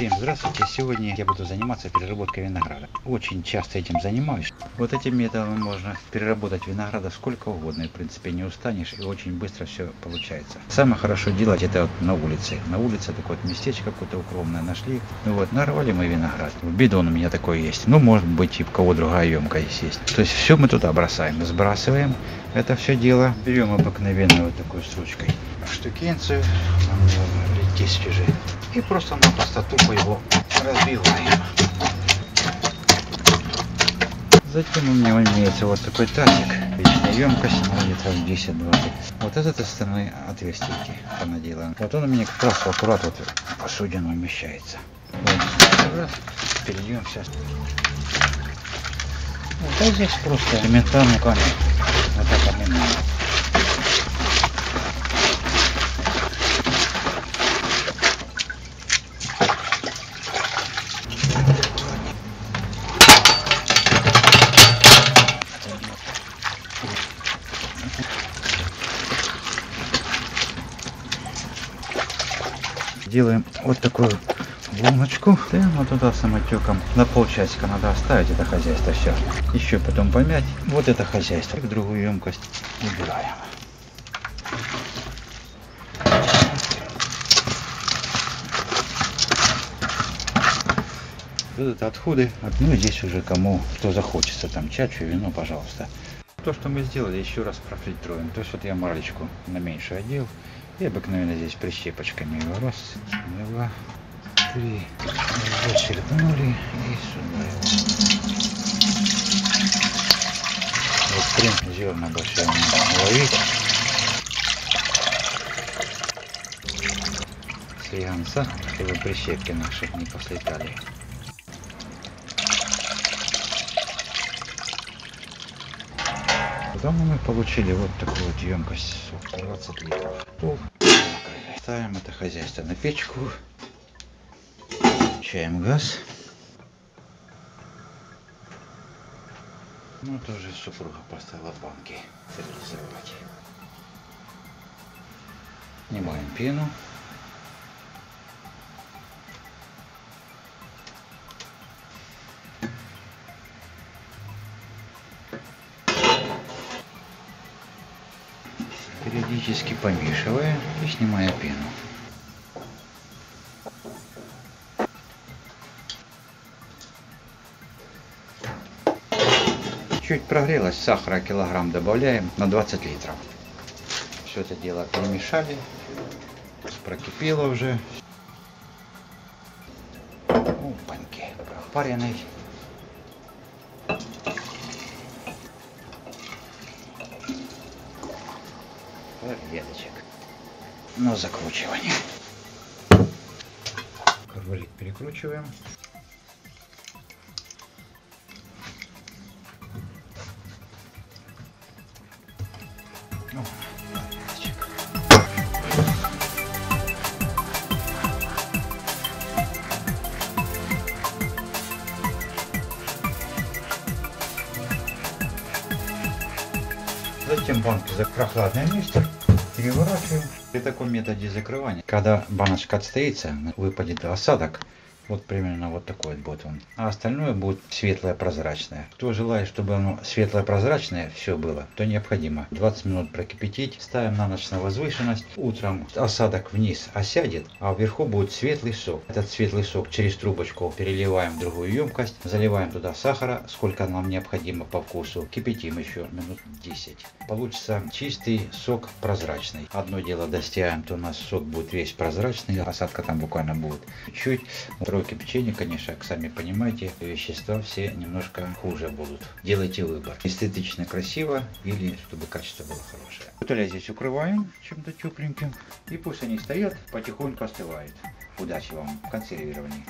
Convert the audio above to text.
Всем здравствуйте! Сегодня я буду заниматься переработкой винограда. Очень часто этим занимаюсь. Вот этим методом можно переработать винограда сколько угодно. И, в принципе, не устанешь и очень быстро все получается. Самое хорошо делать это вот на улице. На улице такое вот местечко какое-то укромное нашли. Вот, нарвали мы виноград. Бидон у меня такой есть. Ну, может быть, и у кого другая емка есть. То есть все мы туда бросаем. Сбрасываем это все дело. Берем обыкновенную вот такой сучкой штукенцию. И просто на пустоту его разбиваем. Затем у меня имеется вот такой тазик. Вечная емкость, где-то 10-20. Вот с этой стороны отверстийки понаделаем. Вот он у меня как раз аккурат вот в посудину умещается. Вот раз, перейдем сейчас. Вот а здесь просто элементарно камень. Вот так обминаем. Делаем вот такую луночку. Прямо туда самотеком. На полчасика надо оставить это хозяйство все. Еще потом помять. Вот это хозяйство. И в другую емкость убираем. Вот это отходы. Ну и здесь уже кому что захочется. Там чачу, вино, пожалуйста. То, что мы сделали, еще раз профильтруем. То есть вот я марлечку на меньше одел. И обыкновенно здесь прищепочками его раз, два, три, зачерпнули и сюда его. Вот прям зерна большая ловить. С лиганца, чтобы прищепки наши не послетали. Потом мы получили вот такую вот емкость 20 литров. Ставим это хозяйство на печку. Включаем газ. Ну, тоже супруга поставила банки стерилизовать. Снимаем пену. Периодически помешивая и снимая пену. Чуть прогрелось, сахара килограмм добавляем на 20 литров. Все это дело перемешали, прокипело уже. Опаньки, пропаренный. Веточек на закручивание. Карболит перекручиваем. Затем банки за прохладное место. Переворачиваем. При таком методе закрывания, когда баночка отстоится, выпадет осадок, вот примерно вот такой вот будет он. А остальное будет светлое прозрачное. Кто желает, чтобы оно светлое прозрачное все было, то необходимо 20 минут прокипятить. Ставим на ночь на возвышенность. Утром осадок вниз осядет, а вверху будет светлый сок. Этот светлый сок через трубочку переливаем в другую емкость. Заливаем туда сахара, сколько нам необходимо по вкусу. Кипятим еще минут 10. Получится чистый сок прозрачный. Одно дело достигаем, то у нас сок будет весь прозрачный. Осадка там буквально будет чуть-чуть. Кипячение, конечно, сами понимаете, вещества все немножко хуже будут. Делайте выбор. Эстетично красиво или чтобы качество было хорошее. Бутыля здесь укрываем чем-то тепленьким. И пусть они стоят, потихоньку остывают. Удачи вам в консервировании.